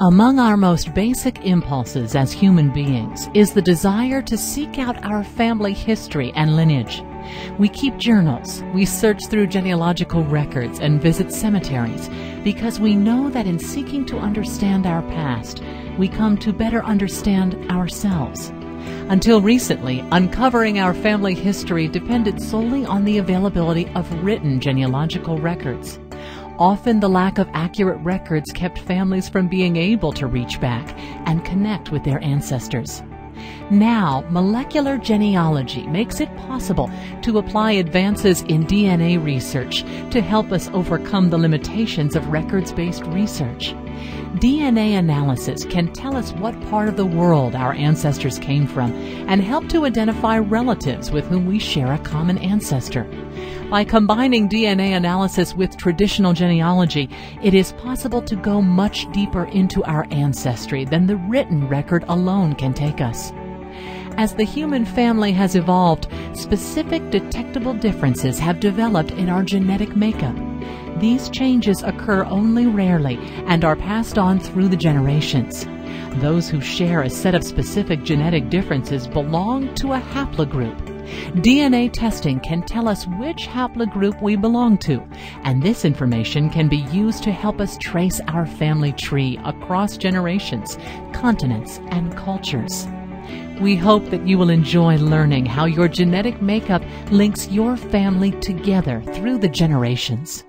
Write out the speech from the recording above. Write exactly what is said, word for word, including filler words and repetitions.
Among our most basic impulses as human beings is the desire to seek out our family history and lineage. We keep journals, we search through genealogical records and visit cemeteries because we know that in seeking to understand our past, we come to better understand ourselves. Until recently, uncovering our family history depended solely on the availability of written genealogical records. Often the lack of accurate records kept families from being able to reach back and connect with their ancestors. Now, molecular genealogy makes it possible to apply advances in D N A research to help us overcome the limitations of records-based research. D N A analysis can tell us what part of the world our ancestors came from and help to identify relatives with whom we share a common ancestor. By combining D N A analysis with traditional genealogy, it is possible to go much deeper into our ancestry than the written record alone can take us. As the human family has evolved, specific detectable differences have developed in our genetic makeup. These changes occur only rarely and are passed on through the generations. Those who share a set of specific genetic differences belong to a haplogroup. D N A testing can tell us which haplogroup we belong to, and this information can be used to help us trace our family tree across generations, continents, and cultures. We hope that you will enjoy learning how your genetic makeup links your family together through the generations.